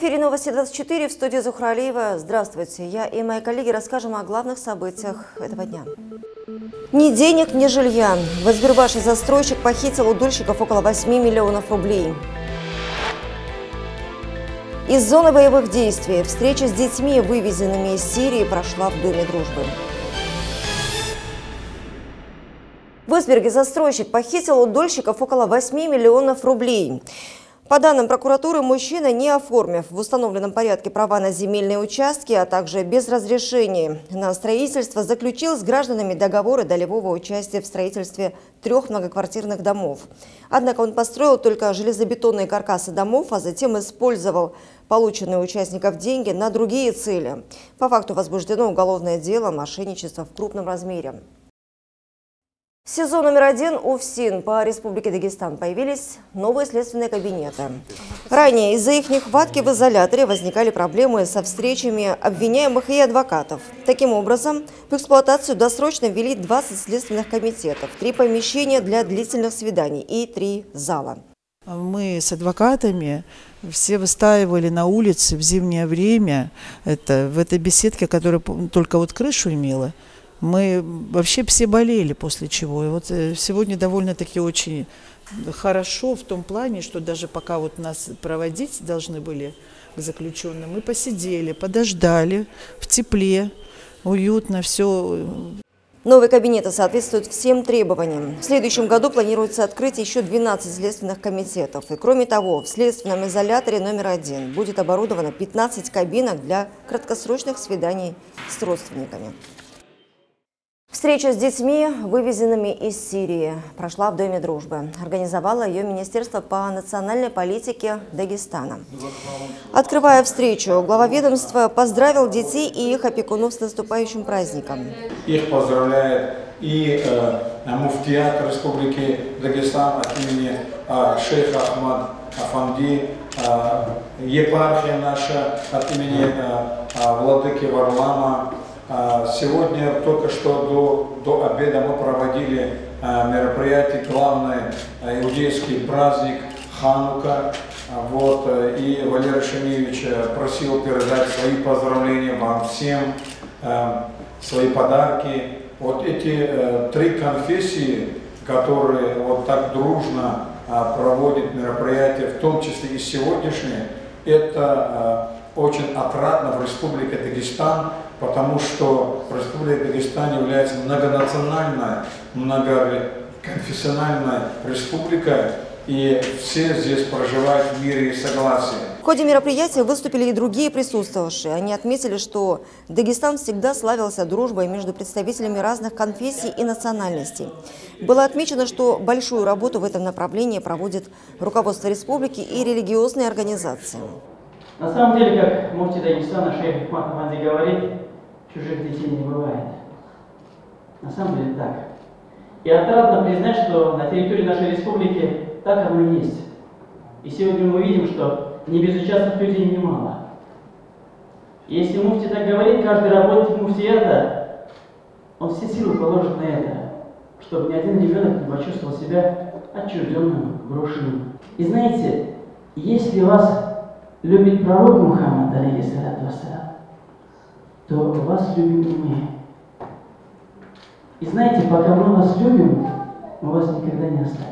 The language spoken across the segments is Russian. эфире Новости 24 в студии Зухралеева. Здравствуйте. Я и мои коллеги расскажем о главных событиях этого дня. Ни денег, ни жилья. В Избербаше застройщик похитил у дольщиков около 8 миллионов рублей. Из зоны боевых действий встреча с детьми, вывезенными из Сирии, прошла в Доме дружбы. В Изберге застройщик похитил у дольщиков около 8 миллионов рублей. По данным прокуратуры, мужчина, не оформив в установленном порядке права на земельные участки, а также без разрешения на строительство, заключил с гражданами договоры долевого участия в строительстве трех многоквартирных домов. Однако он построил только железобетонные каркасы домов, а затем использовал полученные у участников деньги на другие цели. По факту возбуждено уголовное дело мошенничества в крупном размере. В СИЗО номер 1 УФСИН по Республике Дагестан появились новые следственные кабинеты. Ранее из-за их нехватки в изоляторе возникали проблемы со встречами обвиняемых и адвокатов. Таким образом, в эксплуатацию досрочно ввели 20 следственных комитетов, 3 помещения для длительных свиданий и 3 зала. Мы с адвокатами все выстаивали на улице в зимнее время, в этой беседке, которая только вот крышу имела. Мы вообще все болели, после чего. И вот сегодня довольно-таки очень хорошо в том плане, что даже пока вот нас проводить должны были к заключенным, мы посидели, подождали в тепле, уютно, все. Новые кабинеты соответствуют всем требованиям. В следующем году планируется открыть еще 12 следственных комитетов. И кроме того, в следственном изоляторе номер 1 будет оборудовано 15 кабинок для краткосрочных свиданий с родственниками. Встреча с детьми, вывезенными из Сирии, прошла в Доме дружбы. Организовало ее Министерство по национальной политике Дагестана. Открывая встречу, глава ведомства поздравил детей и их опекунов с наступающим праздником. Их поздравляет и Муфтиат Республики Дагестан от имени шейха Ахмад Афанди, Епархия наша от имени Владыки Варлама. Сегодня, только что до обеда, мы проводили мероприятие, главный иудейский праздник Ханука. Вот, и Валерий Шамиевич просил передать свои поздравления вам всем, свои подарки. Вот эти 3 конфессии, которые вот так дружно проводят мероприятия, в том числе и сегодняшние, это очень отрадно в Республике Дагестан, потому что Республика Дагестан является многонациональной, многоконфессиональной республикой, и все здесь проживают в мире и согласии. В ходе мероприятия выступили и другие присутствовавшие. Они отметили, что Дагестан всегда славился дружбой между представителями разных конфессий и национальностей. Было отмечено, что большую работу в этом направлении проводит руководство республики и религиозные организации. На самом деле, как муфти Дагестана, шейх Ахмад Афанди говорит, чужих детей не бывает. На самом деле так. И отрадно признать, что на территории нашей республики так оно и есть. И сегодня мы видим, что небезучастных людей немало. И если муфти так говорит, каждый работник муфтията, он все силы положит на это, чтобы ни один ребенок не почувствовал себя отчужденным, брошенным. И знаете, если вас любит пророк Мухаммад, то вас любим и мы. И знаете, пока мы вас любим, мы вас никогда не оставим.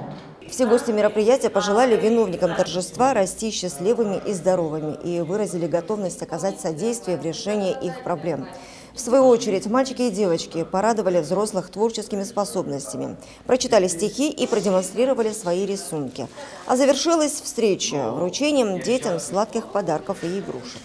Все гости мероприятия пожелали виновникам торжества расти счастливыми и здоровыми и выразили готовность оказать содействие в решении их проблем. В свою очередь, мальчики и девочки порадовали взрослых творческими способностями, прочитали стихи и продемонстрировали свои рисунки. А завершилась встреча вручением детям сладких подарков и игрушек.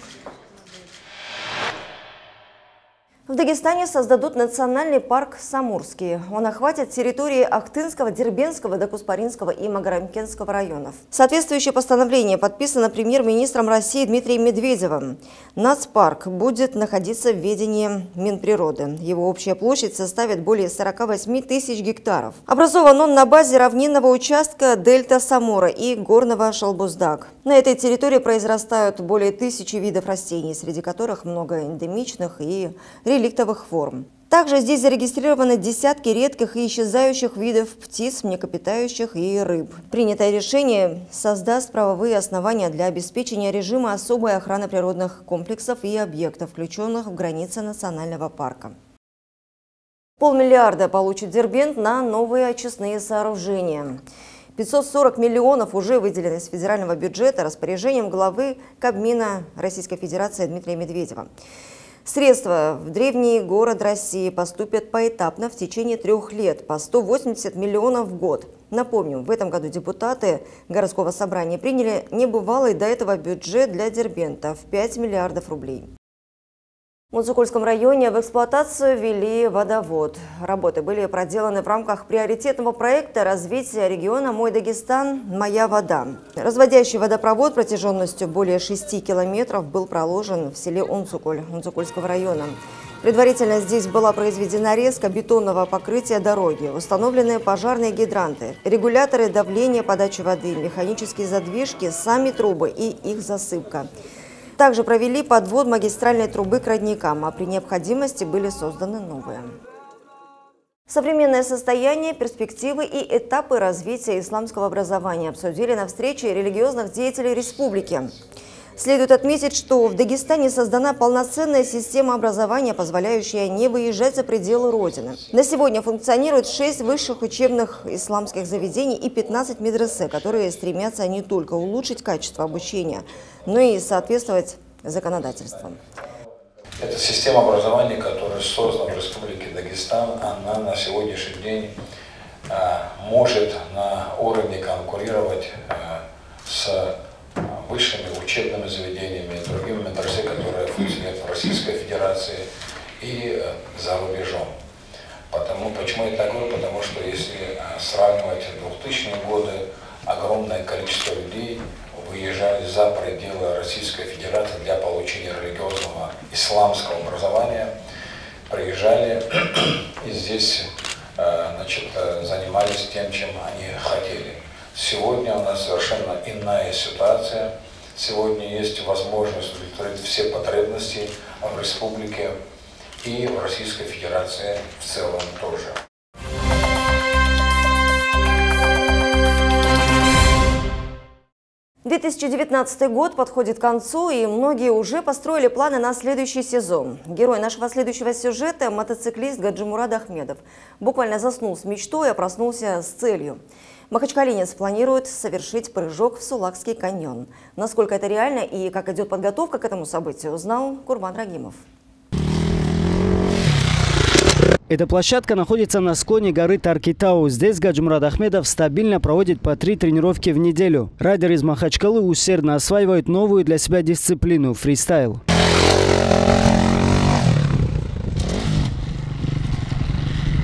В Дагестане создадут национальный парк «Самурский». Он охватит территории Ахтынского, Дербенского, Докуспаринского и Магоранкенского районов. Соответствующее постановление подписано премьер-министром России Дмитрием Медведевым. Нацпарк будет находиться в ведении Минприроды. Его общая площадь составит более 48 тысяч гектаров. Образован он на базе равнинного участка Дельта Самора и горного Шалбуздак. На этой территории произрастают более 1000 видов растений, среди которых много эндемичных и реликтовых форм. Также здесь зарегистрированы десятки редких и исчезающих видов птиц, млекопитающих и рыб. Принятое решение создаст правовые основания для обеспечения режима особой охраны природных комплексов и объектов, включенных в границы национального парка. Полмиллиарда получит Дербент на новые очистные сооружения. 540 миллионов уже выделены из федерального бюджета распоряжением главы Кабмина Российской Федерации Дмитрия Медведева. Средства в древний город России поступят поэтапно в течение 3 лет по 180 миллионов в год. Напомню, в этом году депутаты городского собрания приняли небывалый до этого бюджет для Дербента в 5 миллиардов рублей. В Унцукольском районе в эксплуатацию ввели водовод. Работы были проделаны в рамках приоритетного проекта развития региона «Мой Дагестан. Моя вода». Разводящий водопровод протяженностью более 6 километров был проложен в селе Унцуколь Унцукольского района. Предварительно здесь была произведена резка бетонного покрытия дороги, установлены пожарные гидранты, регуляторы давления подачи воды, механические задвижки, сами трубы и их засыпка. Также провели подвод магистральной трубы к родникам, а при необходимости были созданы новые. Современное состояние, перспективы и этапы развития исламского образования обсудили на встрече религиозных деятелей республики. Следует отметить, что в Дагестане создана полноценная система образования, позволяющая не выезжать за пределы Родины. На сегодня функционирует 6 высших учебных исламских заведений и 15 медресе, которые стремятся не только улучшить качество обучения, но и соответствовать законодательству. Эта система образования, которая создана в Республике Дагестан, она на сегодняшний день может на уровне конкурировать с высшими учебными заведениями и другими медресе, которые функционируют в Российской Федерации и за рубежом. Почему я так говорю? Потому что если сравнивать 2000-е годы, огромное количество людей выезжали за пределы Российской Федерации для получения религиозного исламского образования, приезжали и здесь занимались тем, чем они хотели. Сегодня у нас совершенно иная ситуация. Сегодня есть возможность удовлетворить все потребности в республике и в Российской Федерации в целом тоже. В 2019 год подходит к концу, и многие уже построили планы на следующий сезон. Герой нашего следующего сюжета – мотоциклист Гаджимурат Ахмедов. Буквально заснул с мечтой, а проснулся с целью. Махачкалинец планирует совершить прыжок в Сулакский каньон. Насколько это реально и как идет подготовка к этому событию, узнал Курбан Рагимов. Эта площадка находится на склоне горы Таркитау. Здесь Гаджимурат Ахмедов стабильно проводит по 3 тренировки в неделю. Райдер из Махачкалы усердно осваивает новую для себя дисциплину – фристайл.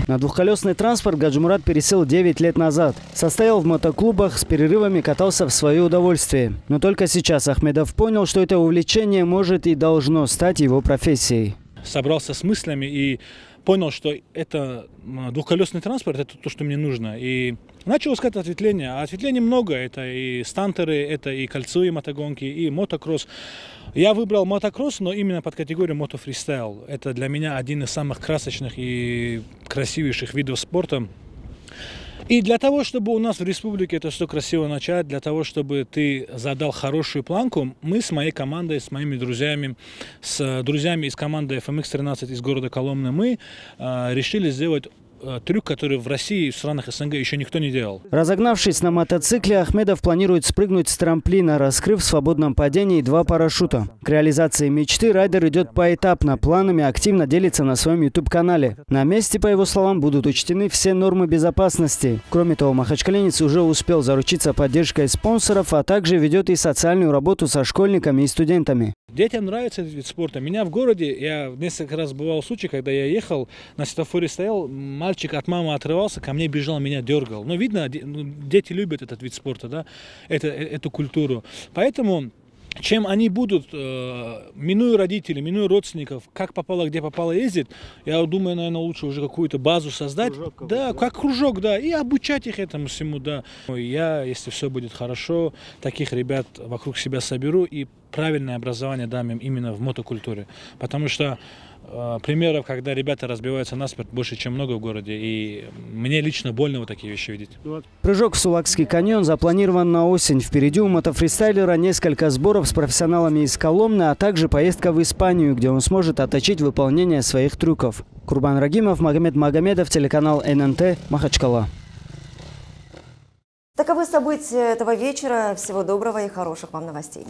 На двухколесный транспорт Гаджимурат пересел 9 лет назад. Состоял в мотоклубах, с перерывами катался в свое удовольствие. Но только сейчас Ахмедов понял, что это увлечение может и должно стать его профессией. Собрался с мыслями и понял, что это двухколесный транспорт, это то, что мне нужно. И начал искать ответвления. А ответвлений много. Это и стантеры, это и кольцевые мотогонки, и мотокросс. Я выбрал мотокросс, но именно под категорию мотофристайл. Это для меня один из самых красочных и красивейших видов спорта. И для того, чтобы у нас в республике это все красиво начать, для того, чтобы ты задал хорошую планку, мы с моей командой, с моими друзьями, с друзьями из команды FMX-13 из города Коломны, мы решили сделать трюк, который в России и в странах СНГ еще никто не делал. Разогнавшись на мотоцикле, Ахмедов планирует спрыгнуть с трамплина, раскрыв в свободном падении 2 парашюта. К реализации мечты райдер идет поэтапно, планами активно делится на своем YouTube-канале. На месте, по его словам, будут учтены все нормы безопасности. Кроме того, махачкалинец уже успел заручиться поддержкой спонсоров, а также ведет и социальную работу со школьниками и студентами. Детям нравится этот вид спорта. Меня в городе, я несколько раз бывал в случай, когда я ехал, на светофоре стоял, мальчик от мамы отрывался, ко мне бежал, меня дергал. Но видно, дети любят этот вид спорта, да, эту культуру. Поэтому, чем они будут, минуя родителей, минуя родственников, как попало, где попало ездит, я думаю, наверное, лучше уже какую-то базу создать. Кружок, да, как кружок, да, и обучать их этому всему, да. Я, если все будет хорошо, таких ребят вокруг себя соберу и правильное образование дам им именно в мотокультуре. Потому что примеров, когда ребята разбиваются насмерть, больше, чем много в городе. И мне лично больно вот такие вещи видеть. Прыжок в Сулакский каньон запланирован на осень. Впереди у мотофристайлера несколько сборов с профессионалами из Коломны, а также поездка в Испанию, где он сможет отточить выполнение своих трюков. Курбан Рагимов, Магомед Магомедов, телеканал ННТ, Махачкала. Таковы события этого вечера. Всего доброго и хороших вам новостей.